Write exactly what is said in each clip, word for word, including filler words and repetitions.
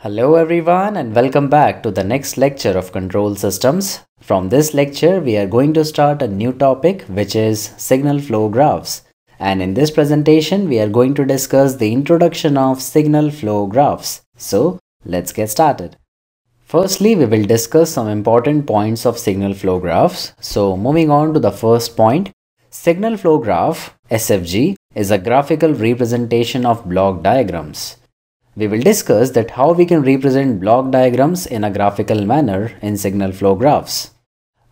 Hello everyone and welcome back to the next lecture of Control Systems. From this lecture we are going to start a new topic which is signal flow graphs, and in this presentation we are going to discuss the introduction of signal flow graphs. So let's get started. Firstly, we will discuss some important points of signal flow graphs. So moving on to the first point, signal flow graph S F G is a graphical representation of block diagrams. We will discuss that how we can represent block diagrams in a graphical manner in signal flow graphs.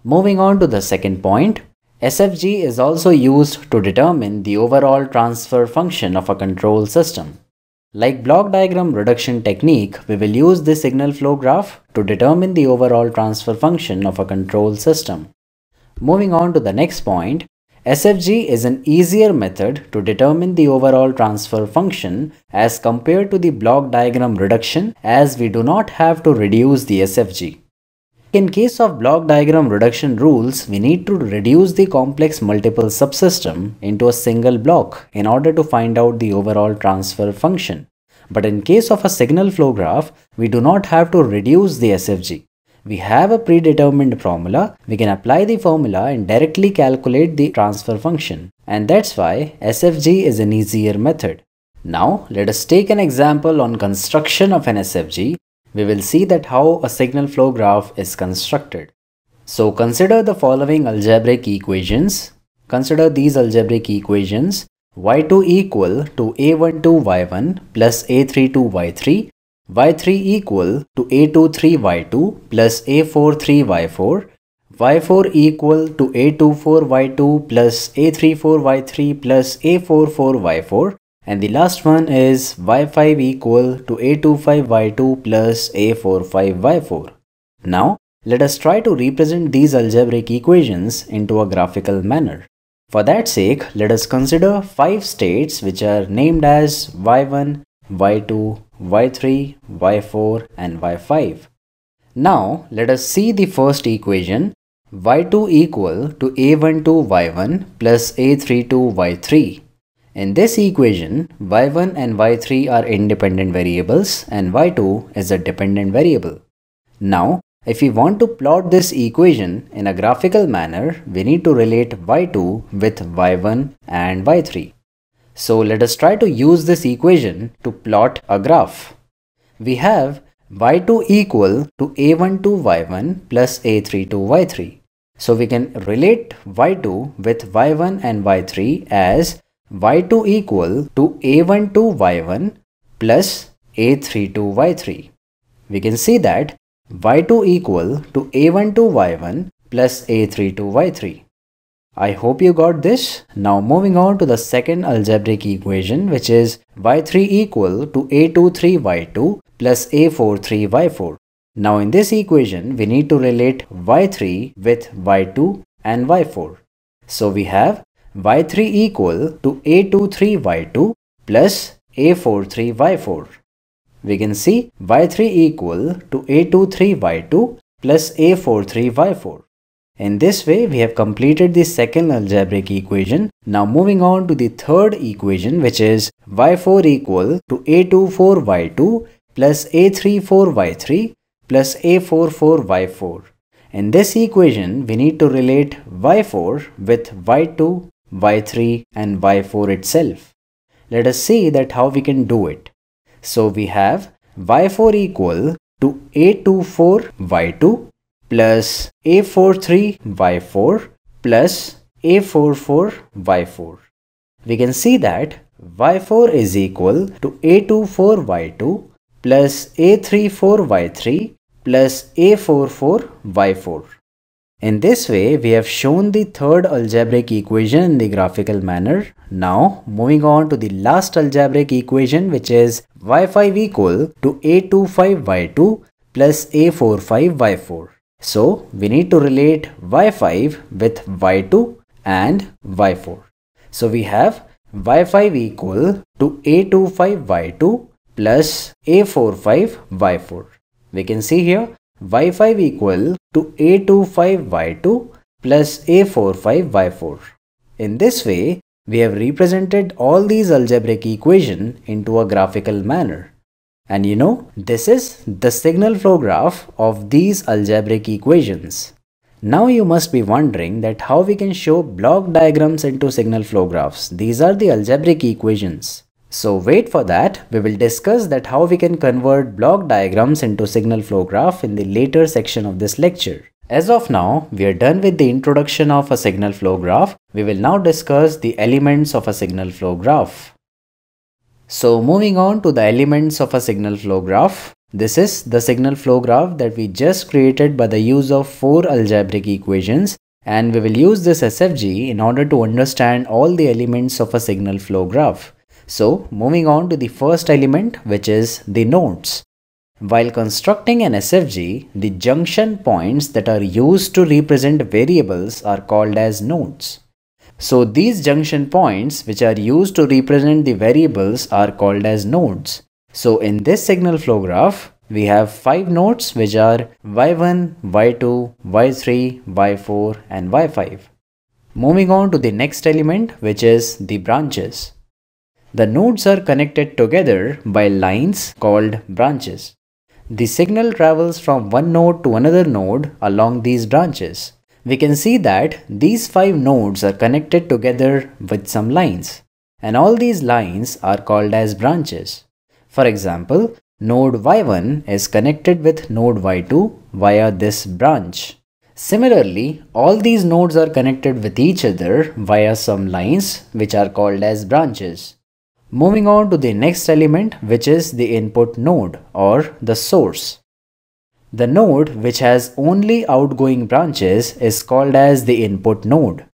Moving on to the second point, S F G is also used to determine the overall transfer function of a control system. Like block diagram reduction technique, we will use the signal flow graph to determine the overall transfer function of a control system. Moving on to the next point, S F G is an easier method to determine the overall transfer function as compared to the block diagram reduction, as we do not have to reduce the S F G. In case of block diagram reduction rules, we need to reduce the complex multiple subsystem into a single block in order to find out the overall transfer function. But in case of a signal flow graph, we do not have to reduce the S F G. We have a predetermined formula, we can apply the formula and directly calculate the transfer function, and that's why S F G is an easier method. Now let us take an example on construction of an S F G. We will see that how a signal flow graph is constructed. So consider the following algebraic equations. Consider these algebraic equations: y two equal to a one two y one plus a three two y three, y three equal to a two three y two plus a four three y four, y four equal to a two four y two plus a three four y three plus a four four y four, and the last one is y five equal to a two five y two plus a four five y four. Now let us try to represent these algebraic equations into a graphical manner. For that sake, let us consider five states which are named as y one, y two, y three, y four and y five. Now let us see the first equation, y two equal to a one two y one plus a three two y three. In this equation, y one and y three are independent variables and y two is a dependent variable. Now if we want to plot this equation in a graphical manner, we need to relate y two with y one and y three. So let us try to use this equation to plot a graph. We have y two equal to a one two y one plus a three two y three. So we can relate y two with y one and y three as y two equal to a one two y one plus a three two y three. We can see that y two equal to a one two y one plus a three two y three. I hope you got this. Now moving on to the second algebraic equation, which is y three equal to a two three y two plus a four three y four. Now in this equation, we need to relate y three with y two and y four. So we have y three equal to a two three y two plus a four three y four. We can see y three equal to a two three y two plus a four three y four. In this way, we have completed the second algebraic equation. Now moving on to the third equation, which is y four equal to a two four y two plus a three four y three plus a four four y four. In this equation, we need to relate y four with y two, y three and y four itself. Let us see that how we can do it. So we have y four equal to a two four y two plus a four three y four plus a four four y four. We can see that y four is equal to a two four y two plus a three four y three plus a four four y four. In this way, we have shown the third algebraic equation in the graphical manner. Now moving on to the last algebraic equation, which is y five equal to a two five y two plus a four five y four. So we need to relate y five with y two and y four. So we have y five equal to a two five y two plus a four five y four. We can see here y five equal to a two five y two plus a four five y four. In this way, we have represented all these algebraic equations into a graphical manner. And you know, this is the signal flow graph of these algebraic equations. Now you must be wondering that how we can show block diagrams into signal flow graphs. These are the algebraic equations. So wait for that, we will discuss that how we can convert block diagrams into signal flow graph in the later section of this lecture. As of now, we are done with the introduction of a signal flow graph. We will now discuss the elements of a signal flow graph. So moving on to the elements of a signal flow graph. This is the signal flow graph that we just created by the use of four algebraic equations, and we will use this S F G in order to understand all the elements of a signal flow graph. So moving on to the first element, which is the nodes. While constructing an S F G, the junction points that are used to represent variables are called as nodes. So these junction points which are used to represent the variables are called as nodes. So in this signal flow graph, we have five nodes which are y one, y two, y three, y four and y five. Moving on to the next element, which is the branches. The nodes are connected together by lines called branches. The signal travels from one node to another node along these branches. We can see that these five nodes are connected together with some lines, and all these lines are called as branches. For example, node y one is connected with node y two via this branch. Similarly, all these nodes are connected with each other via some lines which are called as branches. Moving on to the next element, which is the input node or the source. The node which has only outgoing branches is called as the input node.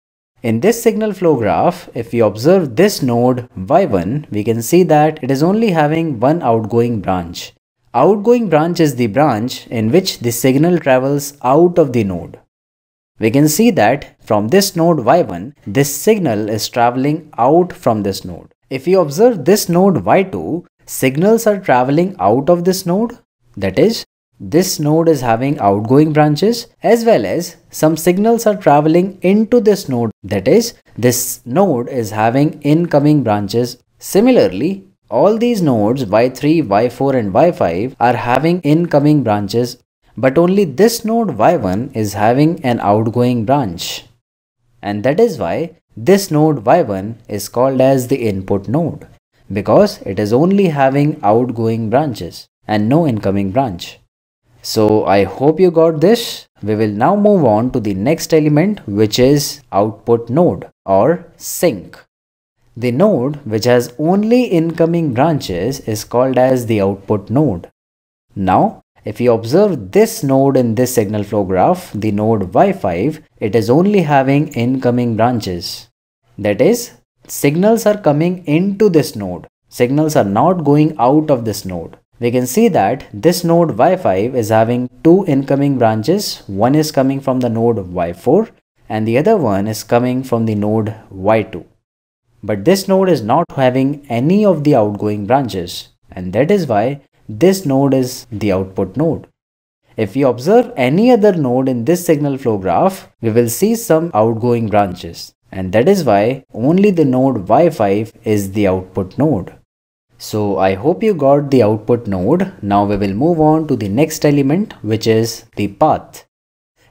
In this signal flow graph, if we observe this node y one, we can see that it is only having one outgoing branch. Outgoing branch is the branch in which the signal travels out of the node. We can see that from this node y one, this signal is traveling out from this node. If we observe this node y two, signals are traveling out of this node. That is, this node is having outgoing branches, as well as some signals are traveling into this node. That is, this node is having incoming branches. Similarly, all these nodes y three, y four and y five are having incoming branches, but only this node y one is having an outgoing branch. And that is why this node y one is called as the input node, because it is only having outgoing branches and no incoming branch. So I hope you got this. We will now move on to the next element, which is output node or sink. The node which has only incoming branches is called as the output node. Now, if you observe this node in this signal flow graph, the node y five, it is only having incoming branches. That is, signals are coming into this node. Signals are not going out of this node. We can see that this node y five is having two incoming branches. One is coming from the node y four and the other one is coming from the node y two. But this node is not having any of the outgoing branches, and that is why this node is the output node. If we observe any other node in this signal flow graph, we will see some outgoing branches, and that is why only the node y five is the output node. So I hope you got the output node. Now we will move on to the next element, which is the path.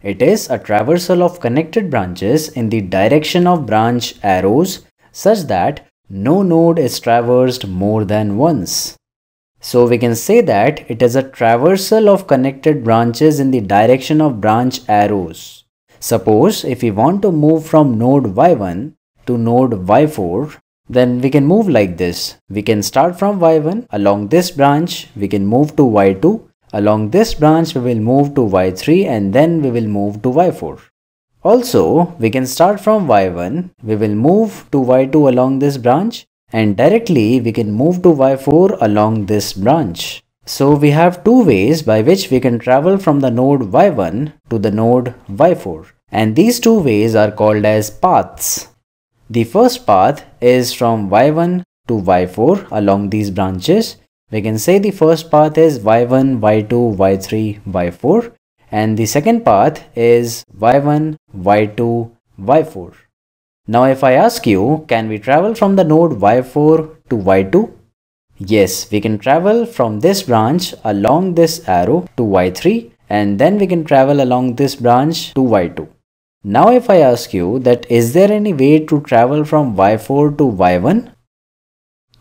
It is a traversal of connected branches in the direction of branch arrows such that no node is traversed more than once. So we can say that it is a traversal of connected branches in the direction of branch arrows. Suppose if we want to move from node y one to node y four, then we can move like this. We can start from y one, along this branch we can move to y two, along this branch we will move to y three, and then we will move to y four. Also, we can start from y one, we will move to y two along this branch, and directly we can move to y four along this branch. So we have two ways by which we can travel from the node y one to the node y four, and these two ways are called as paths. The first path is from y one to y four along these branches. We can say the first path is y one, y two, y three, y four, and the second path is y one, y two, y four. Now if I ask you, can we travel from the node y four to y two? Yes, we can travel from this branch along this arrow to Y three, and then we can travel along this branch to Y two. Now if I ask you that is there any way to travel from Y four to Y one?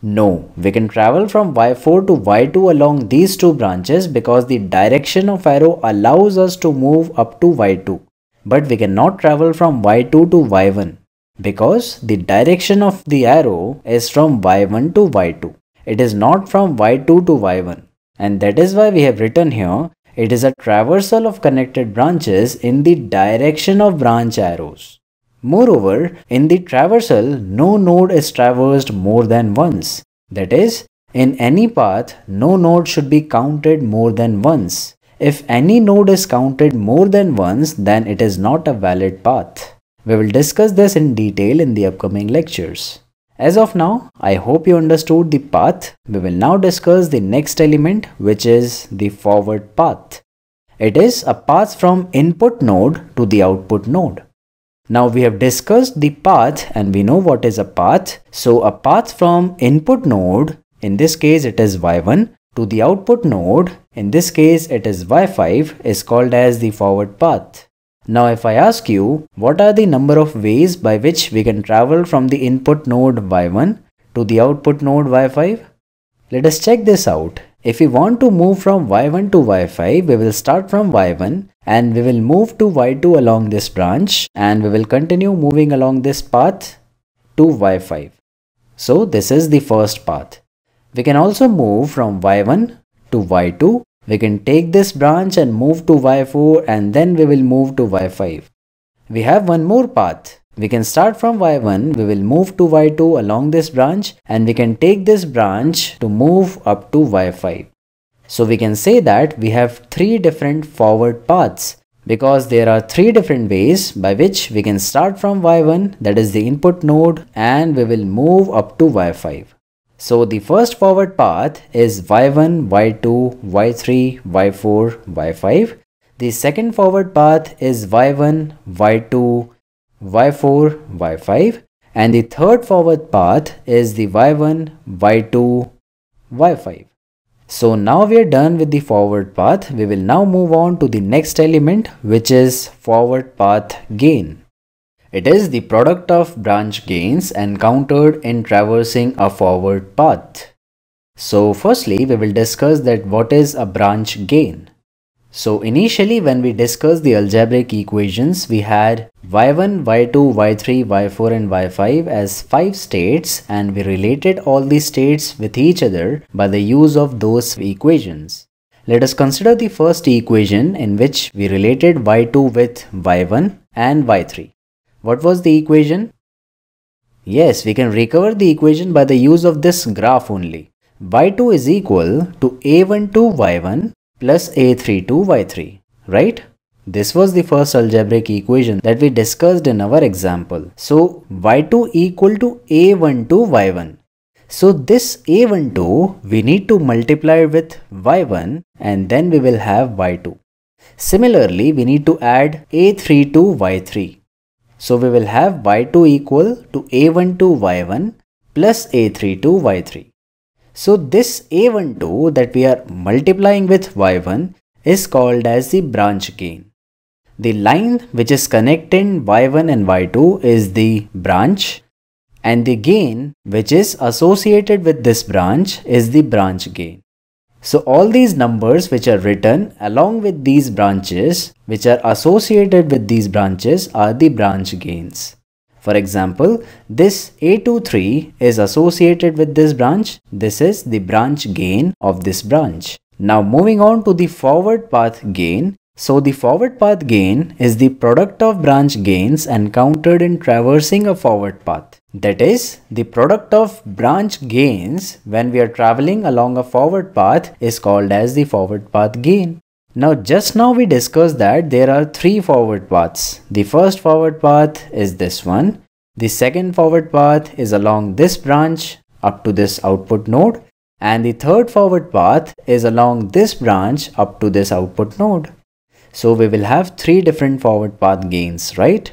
No, we can travel from Y four to Y two along these two branches because the direction of arrow allows us to move up to Y two. But we cannot travel from Y two to Y one because the direction of the arrow is from Y one to Y two. It is not from Y two to Y one, and that is why we have written here it is a traversal of connected branches in the direction of branch arrows. Moreover, in the traversal, no node is traversed more than once. That is, in any path, no node should be counted more than once. If any node is counted more than once, then it is not a valid path. We will discuss this in detail in the upcoming lectures. As of now, I hope you understood the path. We will now discuss the next element, which is the forward path. It is a path from input node to the output node. Now we have discussed the path and we know what is a path. So a path from input node, in this case it is Y one, to the output node, in this case it is Y five, is called as the forward path. Now if I ask you what are the number of ways by which we can travel from the input node Y one to the output node Y five? Let us check this out. If we want to move from Y one to Y five, we will start from Y one and we will move to Y two along this branch, and we will continue moving along this path to Y five. So this is the first path. We can also move from Y one to Y two. We can take this branch and move to Y four, and then we will move to Y five. We have one more path. We can start from Y one, we will move to Y two along this branch, and we can take this branch to move up to Y five. So we can say that we have three different forward paths because there are three different ways by which we can start from Y one, that is the input node, and we will move up to Y five. So the first forward path is Y one, Y two, Y three, Y four, Y five. The second forward path is Y one, Y two, Y four, Y five, and the third forward path is the Y one, Y two, Y five. So now we are done with the forward path. We will now move on to the next element, which is forward path gain. It is the product of branch gains encountered in traversing a forward path. So firstly, we will discuss that what is a branch gain. So initially when we discussed the algebraic equations, we had Y one, Y two, Y three, Y four and Y five as five states, and we related all these states with each other by the use of those equations. Let us consider the first equation in which we related Y two with Y one and Y three. What was the equation? Yes, we can recover the equation by the use of this graph only. Y two is equal to A one to Y one plus A three to Y three, right? This was the first algebraic equation that we discussed in our example. So Y two equal to A one to Y one. So this A one two we need to multiply with Y one, and then we will have Y two. Similarly, we need to add A three to Y three. So we will have Y two equal to A one to Y one plus A three to Y three. So this A one two that we are multiplying with Y one is called as the branch gain. The line which is connecting Y one and Y two is the branch, and the gain which is associated with this branch is the branch gain. So all these numbers which are written along with these branches which are associated with these branches are the branch gains. For example, this A two three is associated with this branch. This is the branch gain of this branch. Now moving on to the forward path gain. So the forward path gain is the product of branch gains encountered in traversing a forward path. That is, the product of branch gains when we are traveling along a forward path is called as the forward path gain. Now just now we discussed that there are three forward paths. The first forward path is this one. The second forward path is along this branch up to this output node. And the third forward path is along this branch up to this output node. So we will have three different forward path gains, right?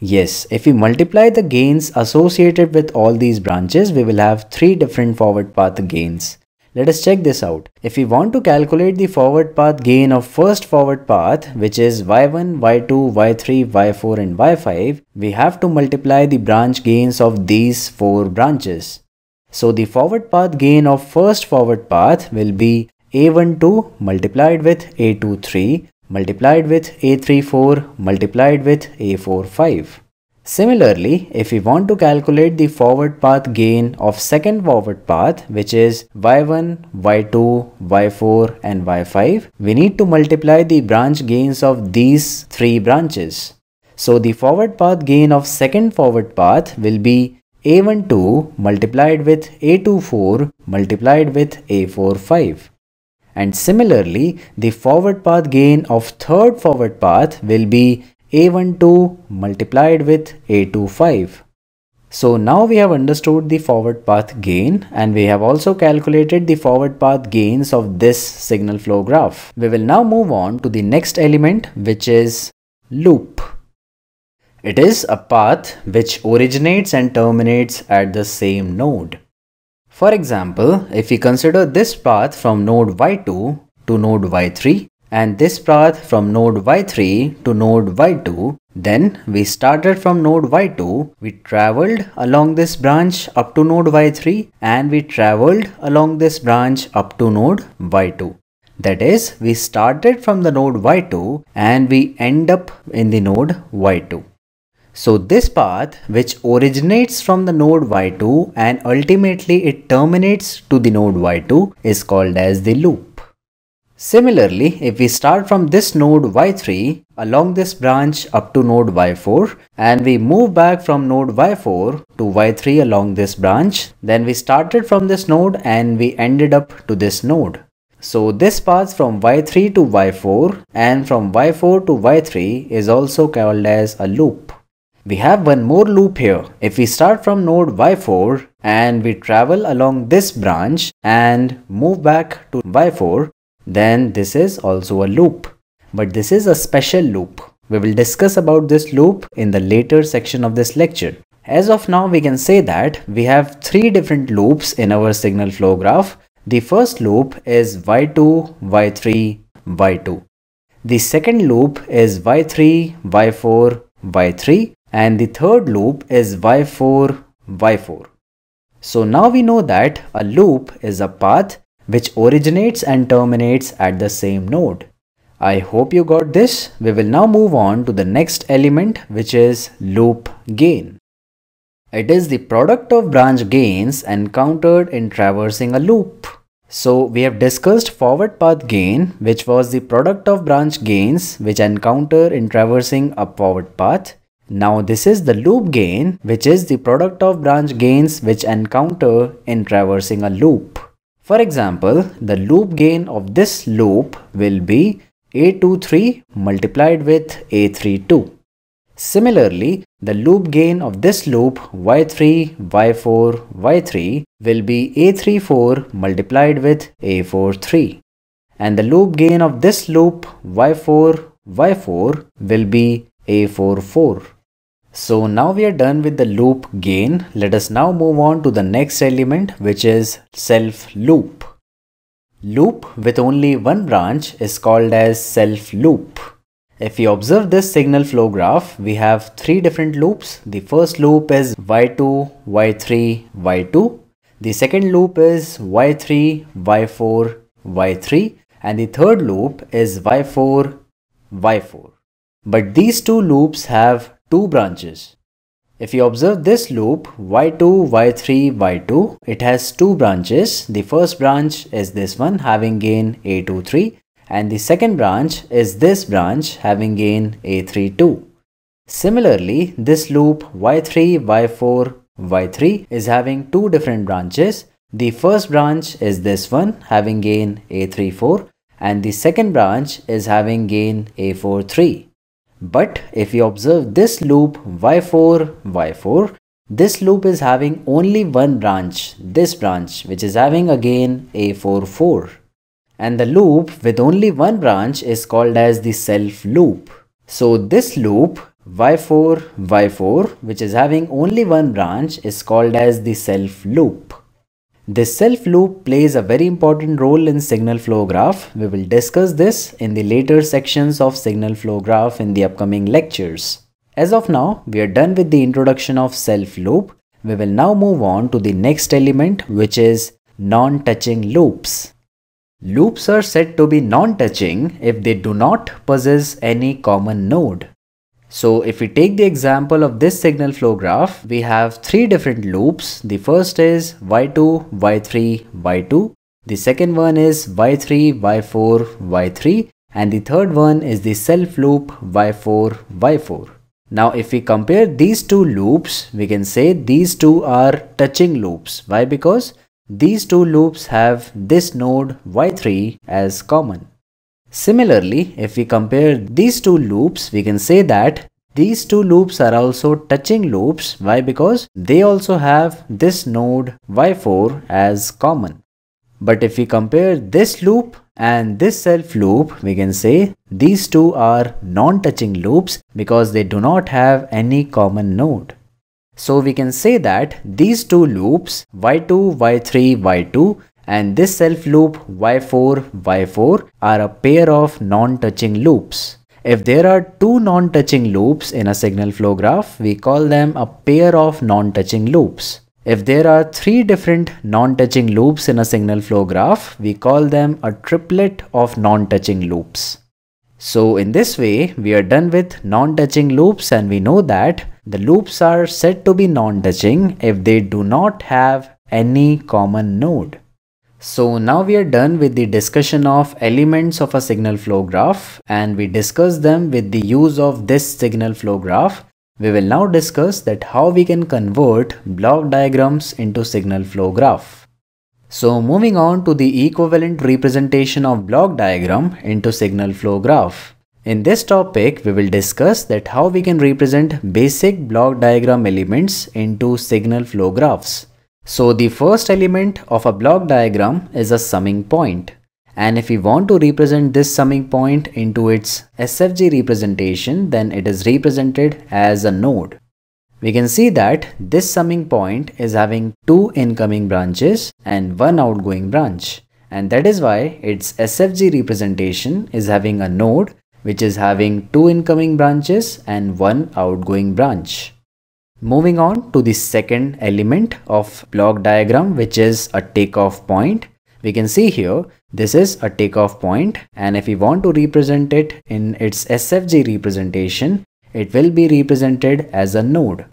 Yes, if we multiply the gains associated with all these branches, we will have three different forward path gains. Let us check this out. If we want to calculate the forward path gain of first forward path, which is y one, y two, y three, y four and y five, we have to multiply the branch gains of these four branches. So the forward path gain of first forward path will be a one two multiplied with a two three multiplied with a three four multiplied with a four five. Similarly, if we want to calculate the forward path gain of second forward path, which is y one, y two, y four and y five, we need to multiply the branch gains of these three branches. So the forward path gain of second forward path will be a one two multiplied with a two four multiplied with a four five. And similarly, the forward path gain of third forward path will be a one two multiplied with a two five. So now we have understood the forward path gain, and we have also calculated the forward path gains of this signal flow graph. We will now move on to the next element, which is loop. It is a path which originates and terminates at the same node. For example, if we consider this path from node y two to node y three, and this path from node y three to node y two, then we started from node y two, we travelled along this branch up to node y three, and we travelled along this branch up to node y two. That is, we started from the node y two and we end up in the node y two. So this path, which originates from the node y two and ultimately it terminates to the node y two, is called as the loop. Similarly, if we start from this node y three along this branch up to node y four, and we move back from node y four to y three along this branch, then we started from this node and we ended up to this node. So this path from y three to y four and from y four to y three is also called as a loop. We have one more loop here. If we start from node y four and we travel along this branch and move back to y four, then this is also a loop. But this is a special loop. We will discuss about this loop in the later section of this lecture. As of now, we can say that we have three different loops in our signal flow graph. The first loop is y two, y three, y two. The second loop is y three, y four, y three. And the third loop is y four, y four. So now we know that a loop is a path which originates and terminates at the same node. I hope you got this. We will now move on to the next element, which is loop gain. It is the product of branch gains encountered in traversing a loop. So we have discussed forward path gain, which was the product of branch gains which encounter in traversing a forward path. Now this is the loop gain, which is the product of branch gains which encounter in traversing a loop. For example, the loop gain of this loop will be a two three multiplied with a three two. Similarly, the loop gain of this loop y three, y four, y three will be a three four multiplied with a four three. And the loop gain of this loop y four, y four will be a four four. So now we are done with the loop gain. Let us now move on to the next element, which is self loop. Loop with only one branch is called as self loop. If you observe this signal flow graph, we have three different loops. The first loop is y two, y three, y two. The second loop is y three, y four, y three. And the third loop is y four, y four. But these two loops have two branches. If you observe this loop y two, y three, y two, it has two branches. The first branch is this one having gain a two three, and the second branch is this branch having gain a three two. Similarly, this loop y three, y four, y three is having two different branches. The first branch is this one having gain a three four, and the second branch is having gain a four three. But if you observe this loop y four, y four, this loop is having only one branch, this branch, which is having again a four four. And the loop with only one branch is called as the self loop. So this loop Y four, Y four, which is having only one branch, is called as the self loop. This self loop plays a very important role in signal flow graph. We will discuss this in the later sections of signal flow graph in the upcoming lectures. As of now, we are done with the introduction of self loop. We will now move on to the next element, which is non-touching loops. Loops are said to be non-touching if they do not possess any common node. So if we take the example of this signal flow graph, we have three different loops. The first is Y two, Y three, Y two. The second one is Y three, Y four, Y three. And the third one is the self loop Y four, Y four. Now if we compare these two loops, we can say these two are touching loops. Why? Because these two loops have this node Y three as common. Similarly, if we compare these two loops, we can say that these two loops are also touching loops. Why? Because they also have this node Y four as common. But if we compare this loop and this self loop, we can say these two are non-touching loops because they do not have any common node. So we can say that these two loops Y two, Y three, Y two and this self loop Y four, Y four are a pair of non-touching loops. If there are two non-touching loops in a signal flow graph, we call them a pair of non-touching loops. If there are three different non-touching loops in a signal flow graph, we call them a triplet of non-touching loops. So in this way, we are done with non-touching loops, and we know that the loops are said to be non-touching if they do not have any common node. So now we are done with the discussion of elements of a signal flow graph, and we discussed them with the use of this signal flow graph. We will now discuss that how we can convert block diagrams into signal flow graph. So moving on to the equivalent representation of block diagram into signal flow graph. In this topic, we will discuss that how we can represent basic block diagram elements into signal flow graphs. So the first element of a block diagram is a summing point, and if we want to represent this summing point into its S F G representation, then it is represented as a node. We can see that this summing point is having two incoming branches and one outgoing branch, and that is why its S F G representation is having a node which is having two incoming branches and one outgoing branch. Moving on to the second element of block diagram, which is a takeoff point. We can see here, this is a takeoff point, and if we want to represent it in its S F G representation, it will be represented as a node.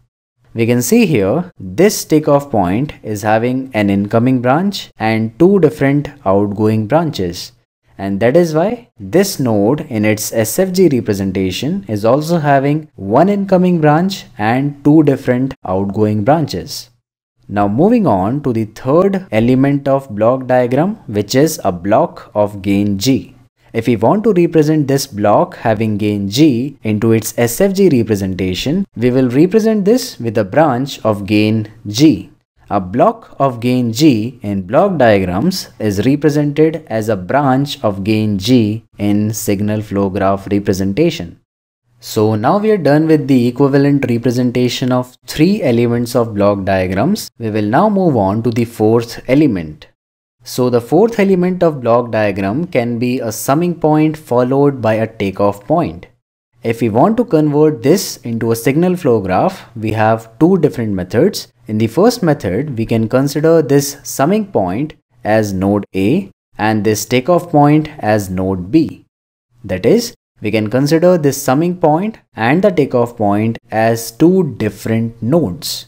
We can see here, this takeoff point is having an incoming branch and two different outgoing branches. And that is why this node in its S F G representation is also having one incoming branch and two different outgoing branches. Now moving on to the third element of block diagram, which is a block of gain G. If we want to represent this block having gain G into its S F G representation, we will represent this with a branch of gain G. A block of gain G in block diagrams is represented as a branch of gain G in signal flow graph representation. So now we are done with the equivalent representation of three elements of block diagrams. We will now move on to the fourth element. So the fourth element of block diagram can be a summing point followed by a takeoff point. If we want to convert this into a signal flow graph, we have two different methods. In the first method, we can consider this summing point as node A and this takeoff point as node B. That is, we can consider this summing point and the takeoff point as two different nodes.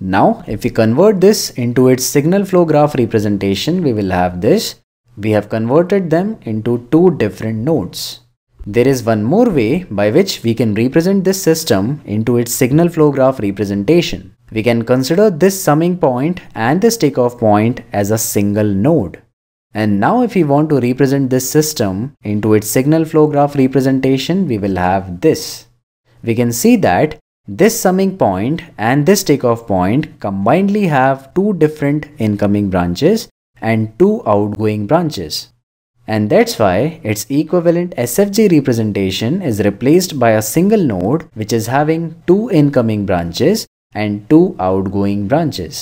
Now, if we convert this into its signal flow graph representation, we will have this. We have converted them into two different nodes. There is one more way by which we can represent this system into its signal flow graph representation. We can consider this summing point and this takeoff point as a single node. And now if we want to represent this system into its signal flow graph representation, we will have this. We can see that this summing point and this takeoff point combinedly have two different incoming branches and two outgoing branches. and that's why its equivalent S F G representation is replaced by a single node which is having two incoming branches and two outgoing branches.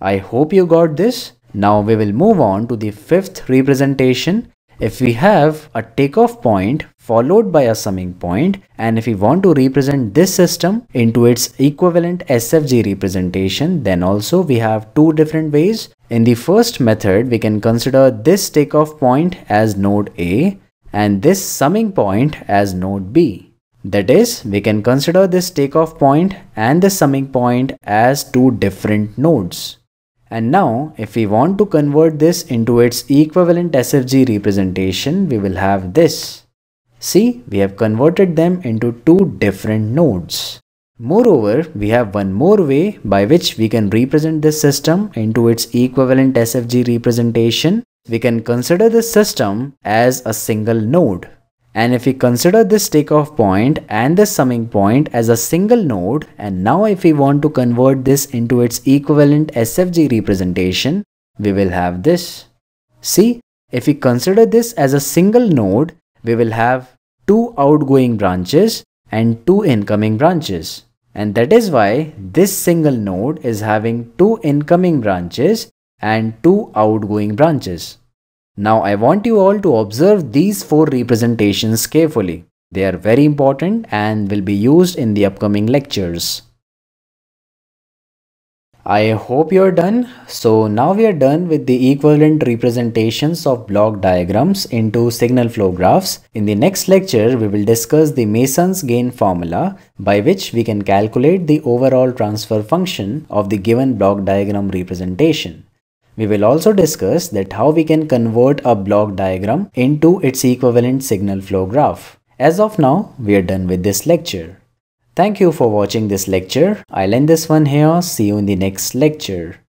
I hope you got this. Now we will move on to the fifth representation. If we have a takeoff point followed by a summing point, and if we want to represent this system into its equivalent S F G representation, then also we have two different ways. In the first method, we can consider this takeoff point as node A and this summing point as node B. That is, we can consider this takeoff point and the summing point as two different nodes. And now, if we want to convert this into its equivalent S F G representation, we will have this. See, we have converted them into two different nodes. Moreover, we have one more way by which we can represent this system into its equivalent S F G representation. We can consider this system as a single node. And if we consider this takeoff point and this summing point as a single node, and now if we want to convert this into its equivalent S F G representation, we will have this. See, if we consider this as a single node, we will have two outgoing branches and two incoming branches. And that is why this single node is having two incoming branches and two outgoing branches. Now I want you all to observe these four representations carefully. They are very important and will be used in the upcoming lectures. I hope you are done. So now we are done with the equivalent representations of block diagrams into signal flow graphs. In the next lecture, we will discuss the Mason's gain formula by which we can calculate the overall transfer function of the given block diagram representation. We will also discuss that how we can convert a block diagram into its equivalent signal flow graph. As of now, we are done with this lecture. Thank you for watching this lecture. I'll end this one here. See you in the next lecture.